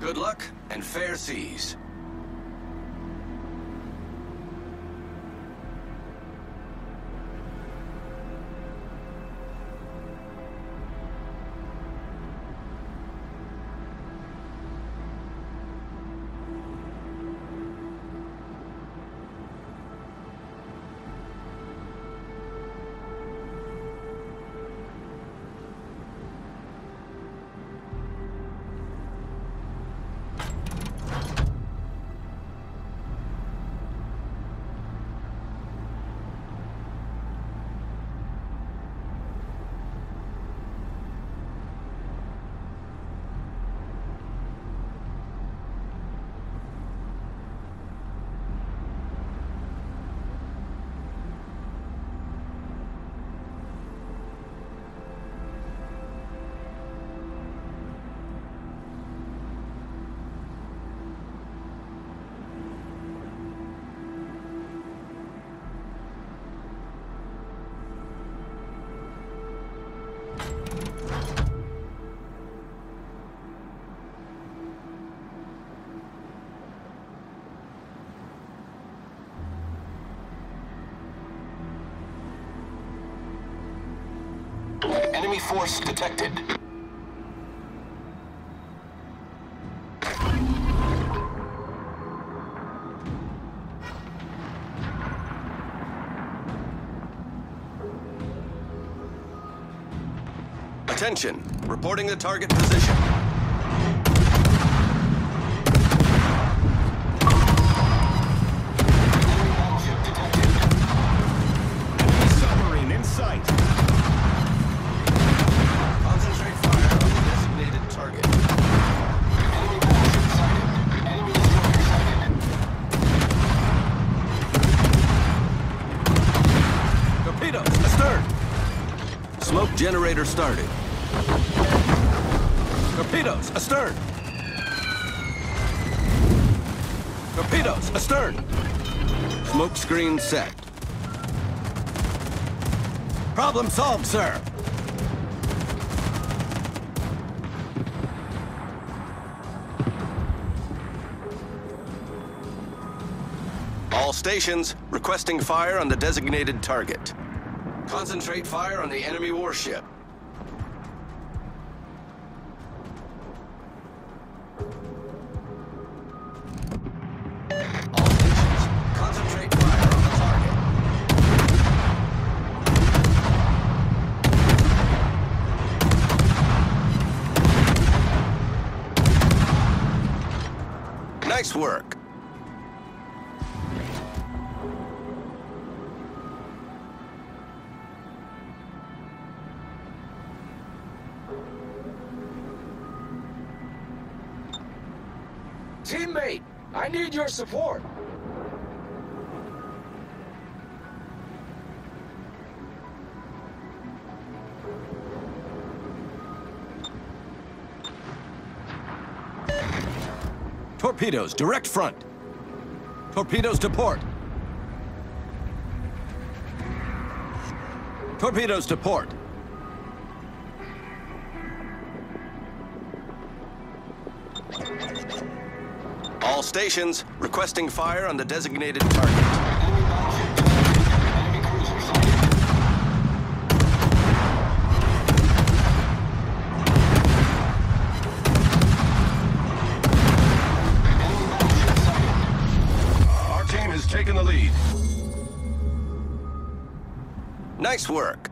Good luck and fair seas. Enemy force detected. Attention, reporting the target position. Enemy battleship detected. Enemy submarine in sight. Smoke generator started. Torpedoes astern! Torpedoes astern! Smoke screen set. Problem solved, sir! All stations requesting fire on the designated target. Concentrate fire on the enemy warship. Teammate, I need your support. Torpedoes, direct front. Torpedoes to port. Torpedoes to port. All stations requesting fire on the designated target. Enemy battleship detected. Enemy cruiser sighted. Enemy battleship sighted. Our team has taken the lead. Nice work.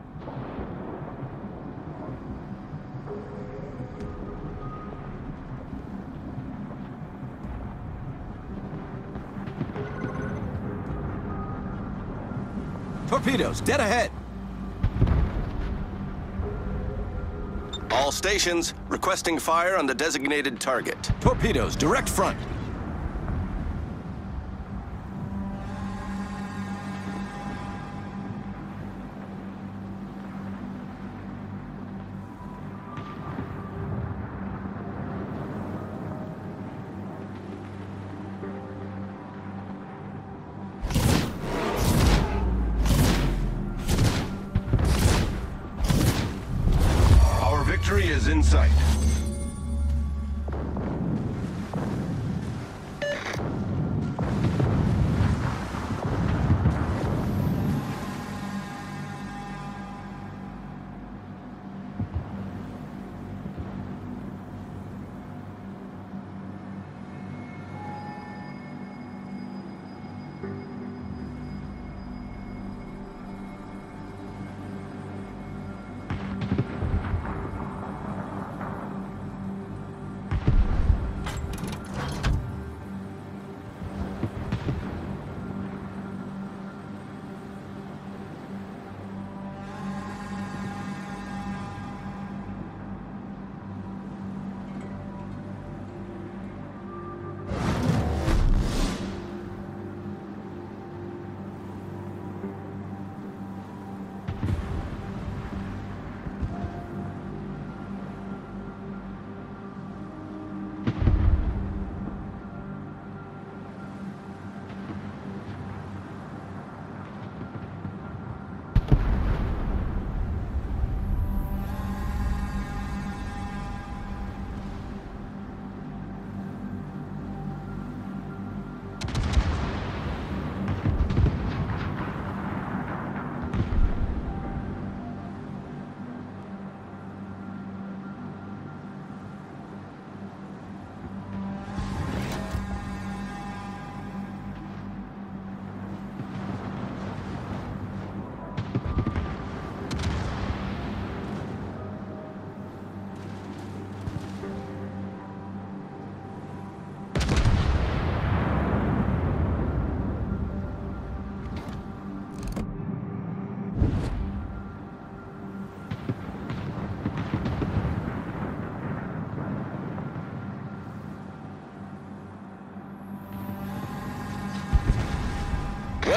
Torpedoes, dead ahead. All stations requesting fire on the designated target. Torpedoes, direct front. Victory is in sight.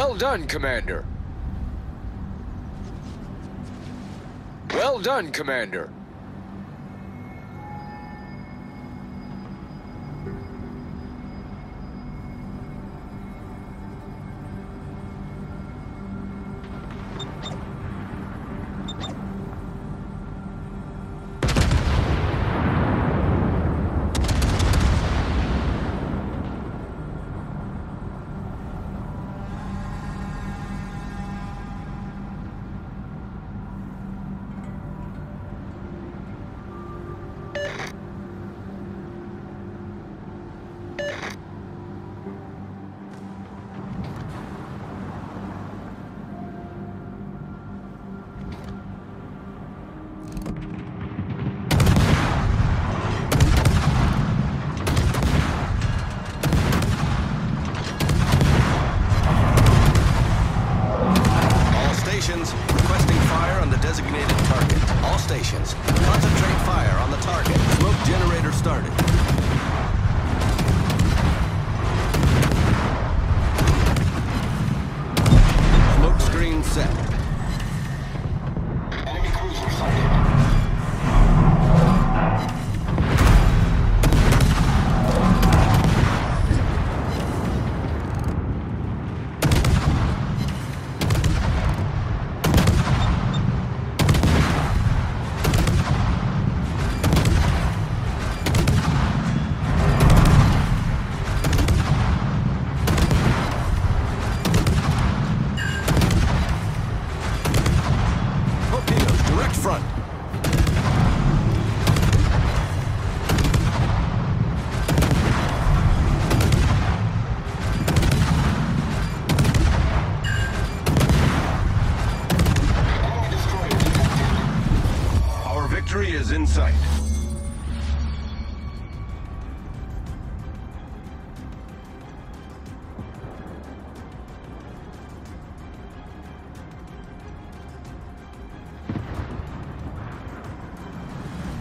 Well done, Commander. Well done, Commander.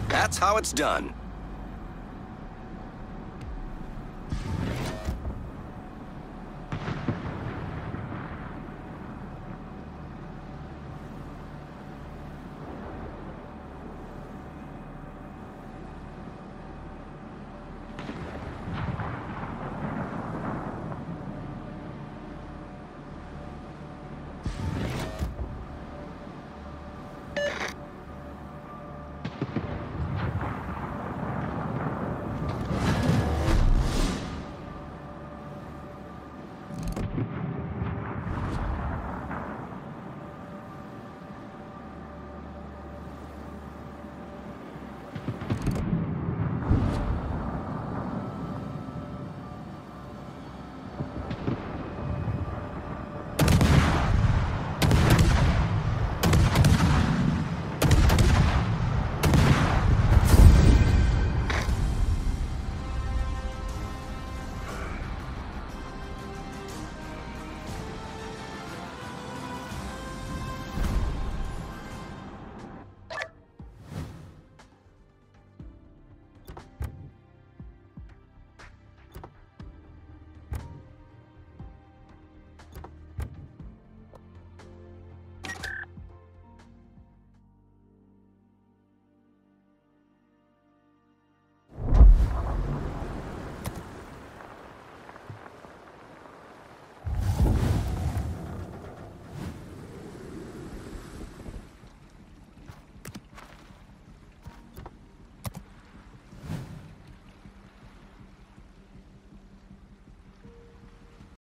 That's how it's done.